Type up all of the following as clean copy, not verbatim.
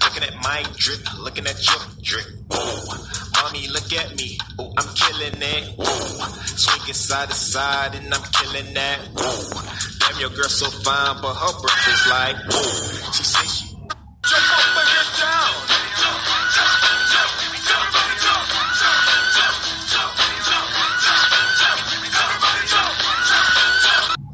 Looking at my drip, looking at your drip. Whoa. Mommy, look at me. Oh, I'm killing it. Whoa. Swinging side to side, and I'm killing that. Whoa. Damn, your girl so fine, but her breath is like. Whoa. She says she. Jump up and get down. Jump, jump, jump, jump, jump, jump, jump, jump, jump, jump, jump. Everybody jump, jump, jump.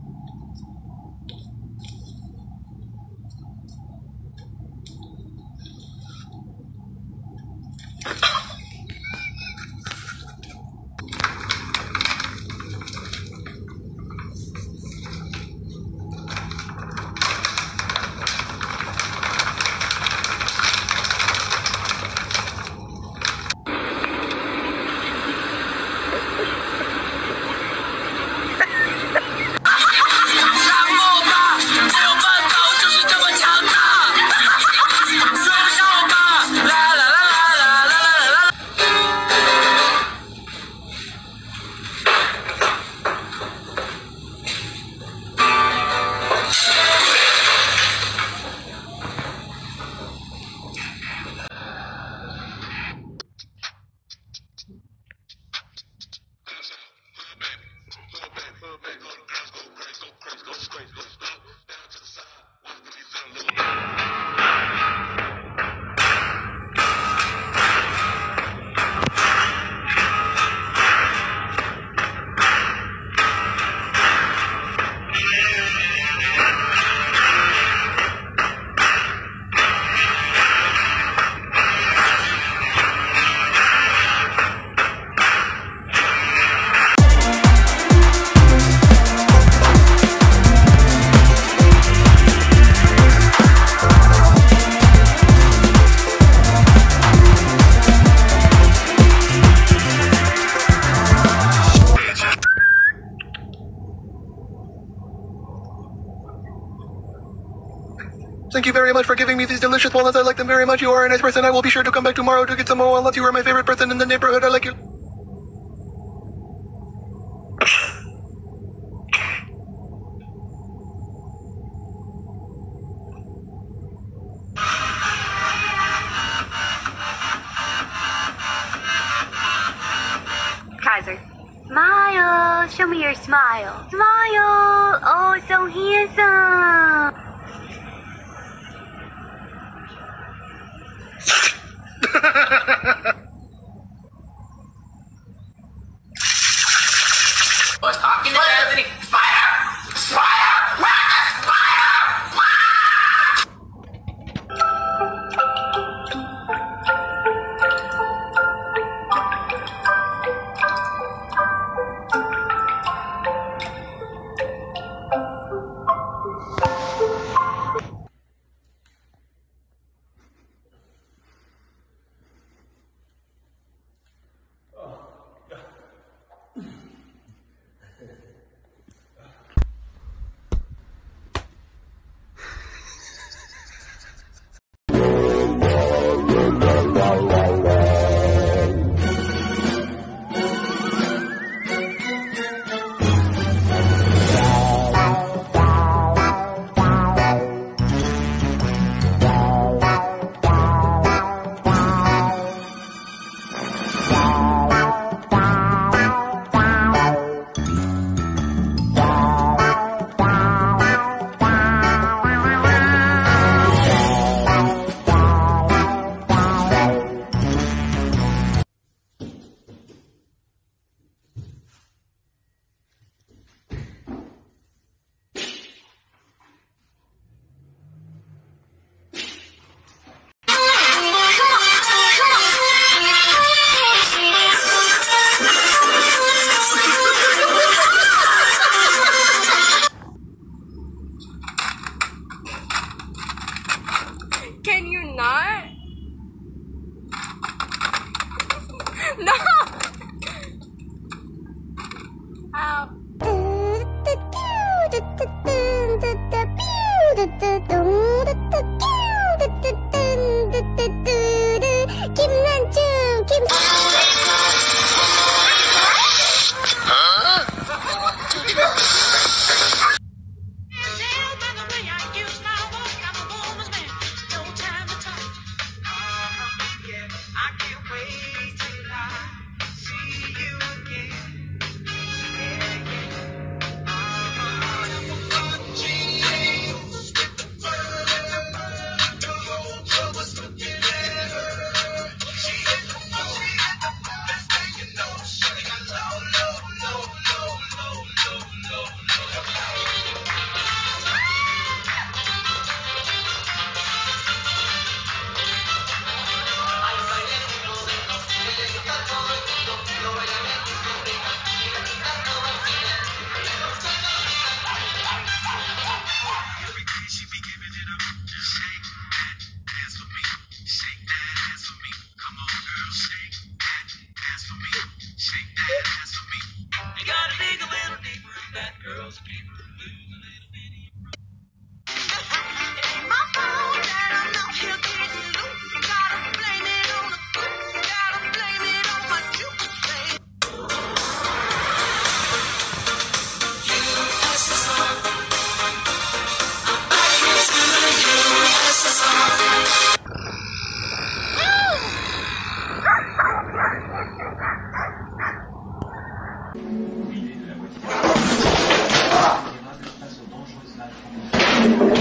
Thank you very much for giving me these delicious walnuts. I like them very much. You are a nice person. I will be sure to come back tomorrow to get some more walnuts. You are my favorite person in the neighborhood. I like you. Kaiser, smile. Show me your smile. Smile. Oh, so handsome.